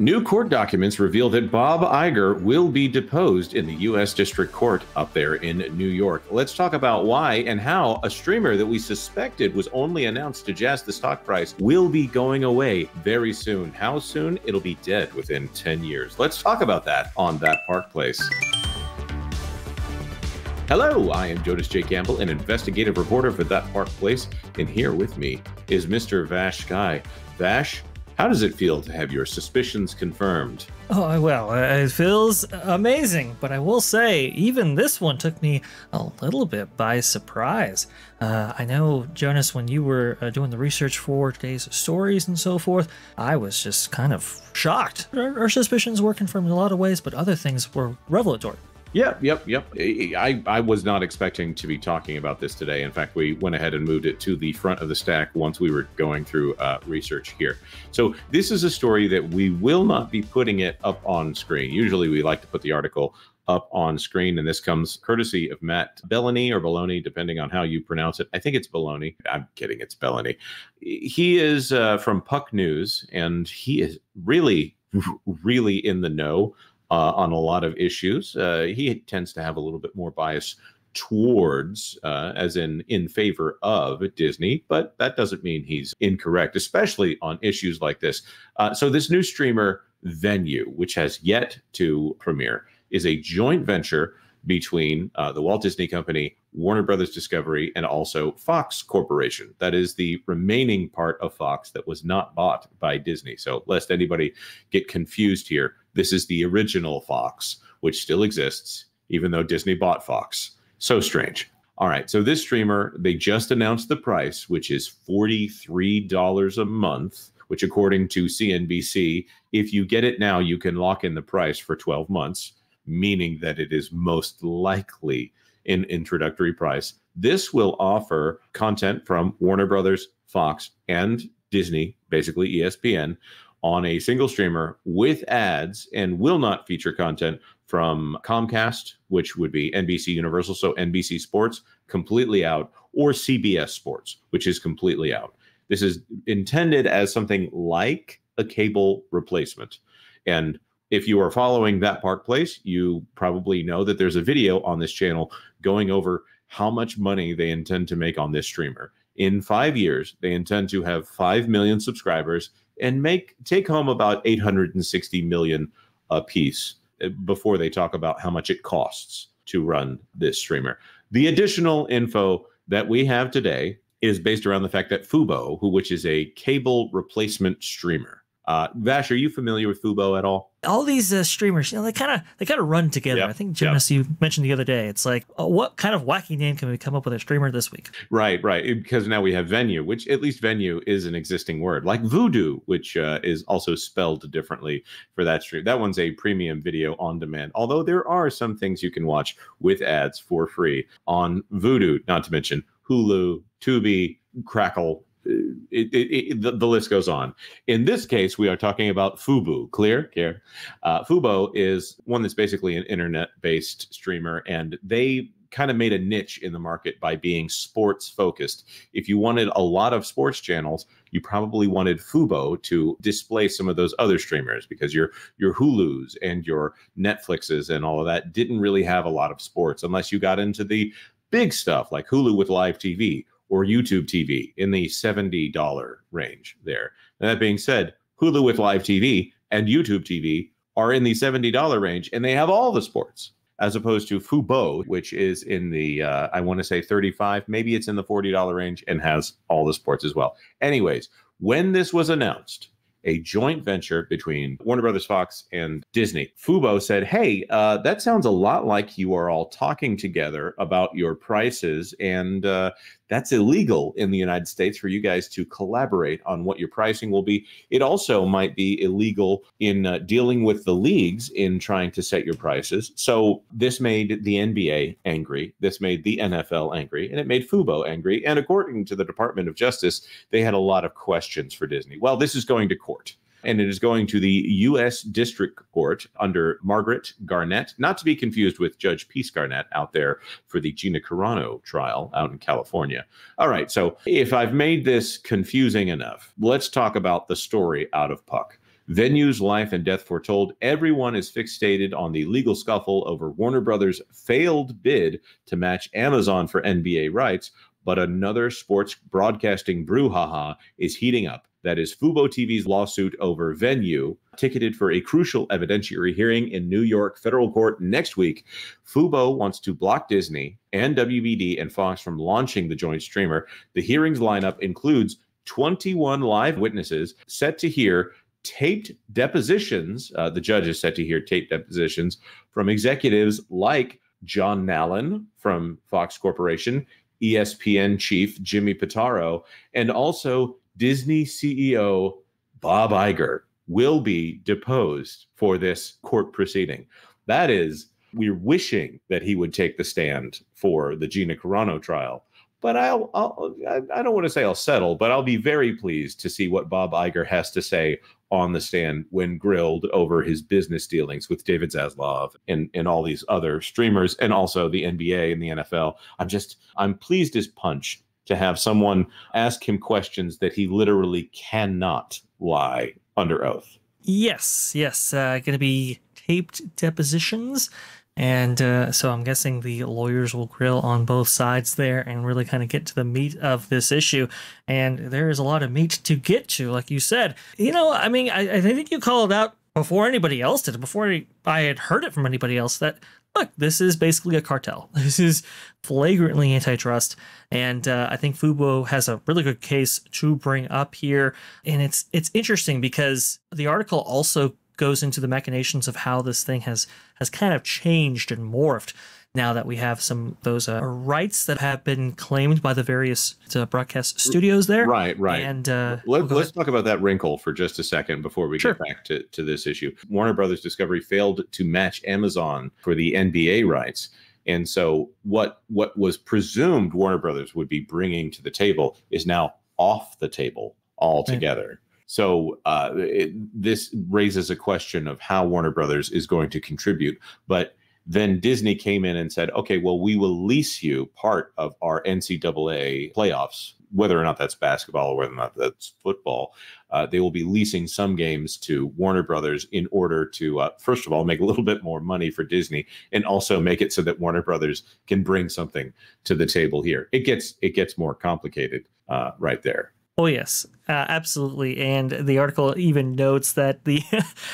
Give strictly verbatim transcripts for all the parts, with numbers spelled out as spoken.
New court documents reveal that Bob Iger will be deposed in the U S District Court up there in New York. Let's talk about why and how a streamer that we suspected was only announced to jazz the stock price will be going away very soon. How soon? It'll be dead within ten years. Let's talk about that on That Park Place. Hello, I am Jonas J Campbell, an investigative reporter for That Park Place, and here with me is Mister VashSky. Vash, how does it feel to have your suspicions confirmed? Oh, well, it feels amazing, but I will say, even this one took me a little bit by surprise. Uh, I know, Jonas, when you were uh, doing the research for today's stories and so forth, I was just kind of shocked. Our, our suspicions were confirmed in a lot of ways, but other things were revelatory. Yep, yep, yep. I, I was not expecting to be talking about this today. In fact, we went ahead and moved it to the front of the stack once we were going through uh, research here. So this is a story that we will not be putting it up on screen. Usually we like to put the article up on screen, and this comes courtesy of Matt Belloni or Belloni, depending on how you pronounce it. I think it's Belloni. I'm kidding, it's Belloni. He is uh, from Puck News, and he is really, really in the know Uh, on a lot of issues. Uh, he tends to have a little bit more bias towards, uh, as in in favor of Disney, but that doesn't mean he's incorrect, especially on issues like this. Uh, so this new streamer, Venu, which has yet to premiere, is a joint venture between uh, the Walt Disney Company, Warner Brothers Discovery, and also Fox Corporation. That is the remaining part of Fox that was not bought by Disney. So lest anybody get confused here, this is the original Fox, which still exists, even though Disney bought Fox. So strange. All right, so this streamer, they just announced the price, which is forty-three dollars a month, which according to C N B C, if you get it now, you can lock in the price for twelve months, meaning that it is most likely an introductory price. This will offer content from Warner Brothers, Fox, and Disney, basically E S P N, on a single streamer with ads, and will not feature content from Comcast, which would be N B C Universal, so N B C Sports, completely out, or C B S Sports, which is completely out. This is intended as something like a cable replacement. And if you are following That Park Place, you probably know that there's a video on this channel going over how much money they intend to make on this streamer. In five years, they intend to have five million subscribers and make take home about eight hundred sixty million a piece before they talk about how much it costs to run this streamer. The additional info that we have today is based around the fact that Fubo, who which is a cable replacement streamer, Uh, Vash, are you familiar with Fubo at all? All these uh, streamers, you know, they kind of they kind of run together. Yep. I think, Jonas, yep, you mentioned the other day, it's like, oh, what kind of wacky name can we come up with a streamer this week? Right, right. Because now we have Venu, which at least Venu is an existing word, like Vudu, which uh, is also spelled differently for that stream. That one's a premium video on demand, although there are some things you can watch with ads for free on Vudu, not to mention Hulu, Tubi, Crackle. It, it, it, the, the list goes on. In this case, we are talking about Fubo. Clear? Clear. Uh, Fubo is one that's basically an internet-based streamer, and they kind of made a niche in the market by being sports-focused. If you wanted a lot of sports channels, you probably wanted Fubo to display some of those other streamers, because your your Hulus and your Netflixes and all of that didn't really have a lot of sports, unless you got into the big stuff like Hulu with live T V, or YouTube T V in the seventy dollar range there. And that being said, Hulu with live T V and YouTube T V are in the seventy dollar range, and they have all the sports, as opposed to Fubo, which is in the, uh, I want to say thirty-five, maybe it's in the forty dollar range and has all the sports as well. Anyways, when this was announced, a joint venture between Warner Brothers, Fox, and Disney, Fubo said, hey, uh, that sounds a lot like you are all talking together about your prices, and uh, that's illegal in the United States for you guys to collaborate on what your pricing will be. It also might be illegal in uh, dealing with the leagues in trying to set your prices. So this made the N B A angry, this made the N F L angry, and it made Fubo angry. And according to the Department of Justice, they had a lot of questions for Disney. Well, this is going to court. And it is going to the U S District Court under Margaret Garnett, not to be confused with Judge Peace Garnett out there for the Gina Carano trial out in California. All right, so if I've made this confusing enough, let's talk about the story out of Puck. Venu's life and death foretold, everyone is fixated on the legal scuffle over Warner Brothers' failed bid to match Amazon for N B A rights, but another sports broadcasting brouhaha is heating up. That is Fubo T V's lawsuit over Venu, ticketed for a crucial evidentiary hearing in New York federal court next week. Fubo wants to block Disney and W B D and Fox from launching the joint streamer. The hearings lineup includes twenty-one live witnesses set to hear taped depositions. Uh, the judge is set to hear taped depositions from executives like John Nallen from Fox Corporation, E S P N chief Jimmy Pataro, and also Disney C E O Bob Iger will be deposed for this court proceeding. That is, we're wishing that he would take the stand for the Gina Carano trial. But I'll, I'll, I don't want to say I'll settle, but I'll be very pleased to see what Bob Iger has to say on the stand when grilled over his business dealings with David Zaslav and, and all these other streamers and also the N B A and the N F L. I'm just, I'm pleased as punch to have someone ask him questions that he literally cannot lie under oath. Yes, yes. Uh, going to be taped depositions. And uh, so I'm guessing the lawyers will grill on both sides there and really kind of get to the meat of this issue. And there is a lot of meat to get to, like you said. You know, I mean, I, I think you called out before anybody else did, before I had heard it from anybody else, that look, this is basically a cartel. This is flagrantly antitrust. And uh, I think Fubo has a really good case to bring up here. And it's it's interesting because the article also goes into the machinations of how this thing has has kind of changed and morphed now that we have some those uh, rights that have been claimed by the various uh, broadcast studios there. Right, right. And uh, Let, let's talk about that wrinkle for just a second before we sure. get back to, to this issue. Warner Brothers Discovery failed to match Amazon for the N B A rights. And so what what was presumed Warner Brothers would be bringing to the table is now off the table altogether. Right. So uh, it, this raises a question of how Warner Brothers is going to contribute. But then Disney came in and said, OK, well, we will lease you part of our N C double A playoffs, whether or not that's basketball or whether or not that's football. Uh, they will be leasing some games to Warner Brothers in order to, uh, first of all, make a little bit more money for Disney and also make it so that Warner Brothers can bring something to the table here. It gets it gets more complicated uh, right there. Oh, yes, uh, absolutely. And the article even notes that the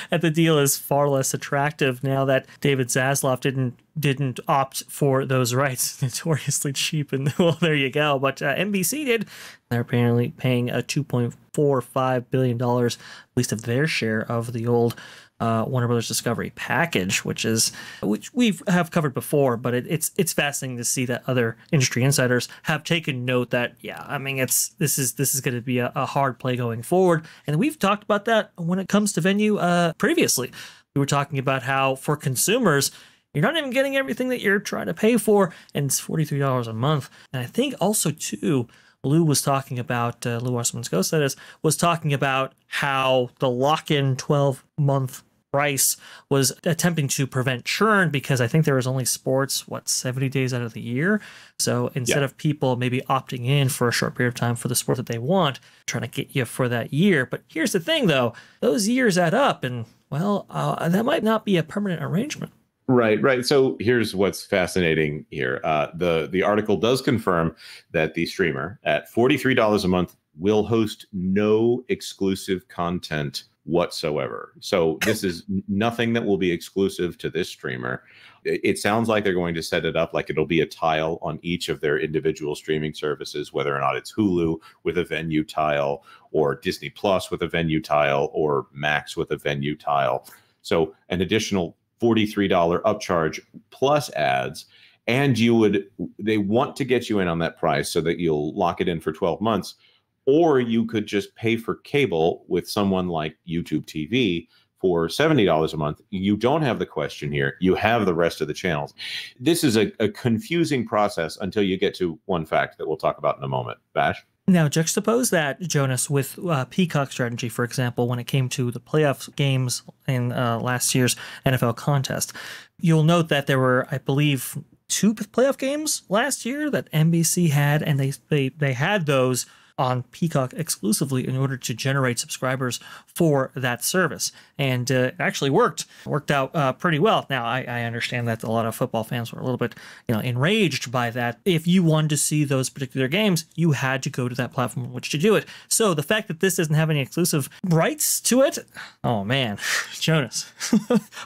that the deal is far less attractive now that David Zaslav didn't didn't opt for those rights. Notoriously cheap. And well, there you go. But uh, N B C did. They're apparently paying a two point four five billion dollars, at least of their share of the old Uh, Warner Brothers Discovery package, which is which we have covered before, but it, it's it's fascinating to see that other industry insiders have taken note that yeah, I mean it's this is this is going to be a, a hard play going forward, and we've talked about that when it comes to Venu uh, previously. We were talking about how for consumers, you're not even getting everything that you're trying to pay for, and it's forty-three dollars a month, and I think also too. Lou was talking about, uh, Lou Arseman's ghost, that is, was talking about how the lock-in twelve month price was attempting to prevent churn because I think there was only sports, what, seventy days out of the year. So instead yeah. of people maybe opting in for a short period of time for the sport that they want, trying to get you for that year. But here's the thing, though, those years add up and, well, uh, that might not be a permanent arrangement. Right, right. So here's what's fascinating here. Uh, the, the article does confirm that the streamer at forty-three dollars a month will host no exclusive content whatsoever. So this is nothing that will be exclusive to this streamer. It sounds like they're going to set it up like it'll be a tile on each of their individual streaming services, whether or not it's Hulu with a Venu tile or Disney Plus with a Venu tile or Max with a Venu tile. So an additional forty-three dollar upcharge plus ads. And you would, they want to get you in on that price so that you'll lock it in for twelve months. Or you could just pay for cable with someone like YouTube T V for seventy dollars a month. You don't have the question here. You have the rest of the channels. This is a, a confusing process until you get to one fact that we'll talk about in a moment. Vash? Now, juxtapose that, Jonas, with uh, Peacock strategy, for example, when it came to the playoff games in uh, last year's N F L contest. You'll note that there were, I believe, two playoff games last year that N B C had, and they they, they had those on Peacock exclusively in order to generate subscribers for that service. And uh, it actually worked, worked out uh, pretty well. Now, I, I understand that a lot of football fans were a little bit, you know, enraged by that. If you wanted to see those particular games, you had to go to that platform in which to do it. So the fact that this doesn't have any exclusive rights to it, oh man, Jonas,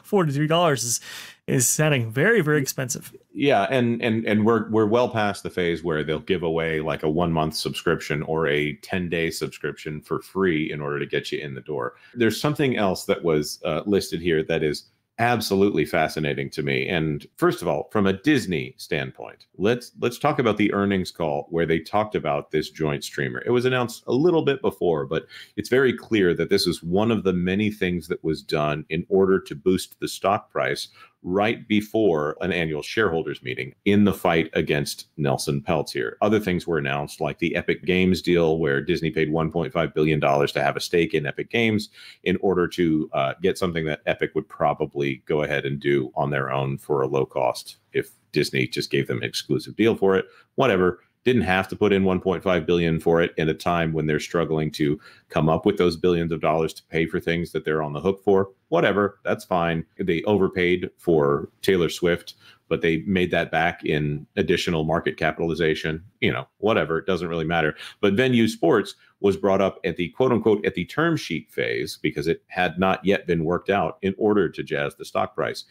forty-three dollars is is sounding very, very expensive. Yeah, and and and we're we're well past the phase where they'll give away like a one month subscription or a ten day subscription for free in order to get you in the door. There's something else that was uh, listed here that is absolutely fascinating to me. And first of all, from a Disney standpoint, let's let's talk about the earnings call where they talked about this joint streamer. It was announced a little bit before, but it's very clear that this is one of the many things that was done in order to boost the stock price right before an annual shareholders meeting in the fight against Nelson Peltz here. Other things were announced, like the Epic Games deal, where Disney paid one point five billion dollars to have a stake in Epic Games in order to uh, get something that Epic would probably go ahead and do on their own for a low cost if Disney just gave them an exclusive deal for it. Whatever. Didn't have to put in one point five billion dollars for it at a time when they're struggling to come up with those billions of dollars to pay for things that they're on the hook for. Whatever, that's fine. They overpaid for Taylor Swift, but they made that back in additional market capitalization. You know, whatever, it doesn't really matter. But Venu Sports was brought up at the quote unquote at the term sheet phase because it had not yet been worked out in order to jazz the stock price.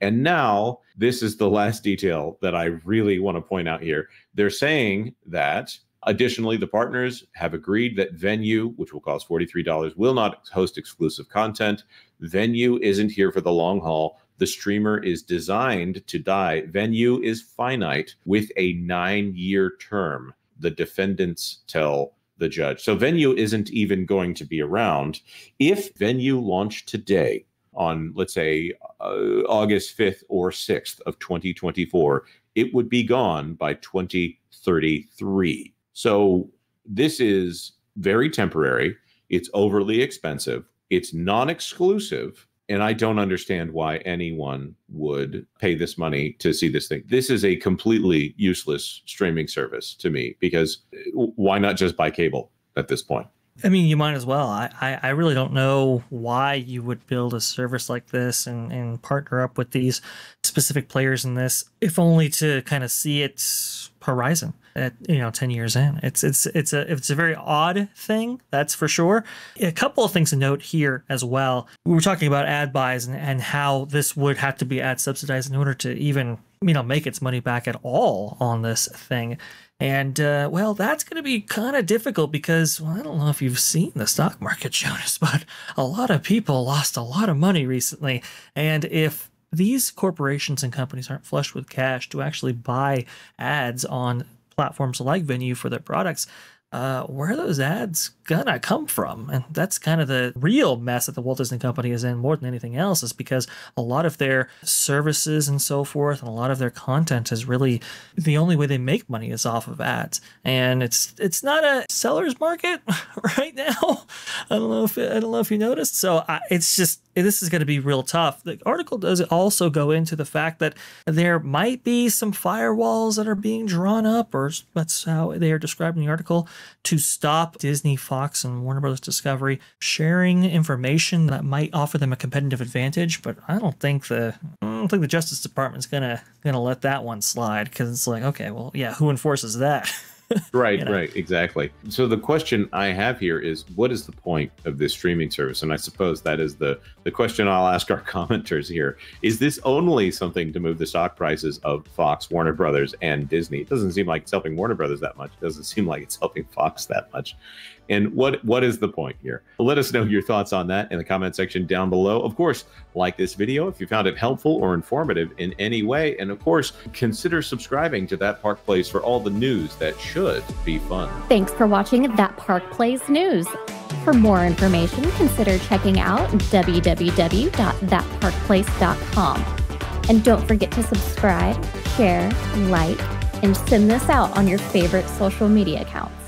And now this is the last detail that I really want to point out here. They're saying that additionally, the partners have agreed that Venu, which will cost forty-three dollars, will not host exclusive content. Venu isn't here for the long haul. The streamer is designed to die. Venu is finite with a nine year term, the defendants tell the judge. So Venu isn't even going to be around. If Venu launched today on, let's say, uh, August fifth or sixth of twenty twenty-four, it would be gone by twenty thirty-three. So this is very temporary. It's overly expensive. It's non-exclusive. And I don't understand why anyone would pay this money to see this thing. This is a completely useless streaming service to me, because why not just buy cable at this point? I mean, you might as well. I, I, I really don't know why you would build a service like this and, and partner up with these specific players in this, if only to kind of see its horizon at, you know, ten years in. It's it's it's a it's a very odd thing, that's for sure. A couple of things to note here as well. We were talking about ad buys and, and how this would have to be ad subsidized in order to even, you know, make its money back at all on this thing. And, uh, well, that's going to be kind of difficult because, well, I don't know if you've seen the stock market, Jonas, but a lot of people lost a lot of money recently. And if these corporations and companies aren't flush with cash to actually buy ads on platforms like Venu for their products, uh, where are those ads gonna come from? And that's kind of the real mess that the Walt Disney Company is in more than anything else, is because a lot of their services and so forth and a lot of their content is really the only way they make money is off of ads. And it's it's not a seller's market right now. I don't know if I don't know if you noticed. So I, it's just this is going to be real tough. The article does also go into the fact that there might be some firewalls that are being drawn up, or that's how they are described in the article, to stop Disney, Fox, and Warner Brothers Discovery sharing information that might offer them a competitive advantage. But I don't think the I don't think the Justice Department's gonna gonna let that one slide, because it's like, okay, well, yeah, who enforces that? Right, you know? Right, exactly. So the question I have here is, what is the point of this streaming service? And I suppose that is the, the question I'll ask our commenters here. Is this only something to move the stock prices of Fox, Warner Brothers, and Disney? It doesn't seem like it's helping Warner Brothers that much. It doesn't seem like it's helping Fox that much. And what what is the point here? Well, let us know your thoughts on that in the comment section down below. Of course, like this video if you found it helpful or informative in any way. And of course, consider subscribing to That Park Place for all the news that should be fun. Thanks for watching That Park Place News. For more information, consider checking out w w w dot that park place dot com. And don't forget to subscribe, share, like, and send this out on your favorite social media accounts.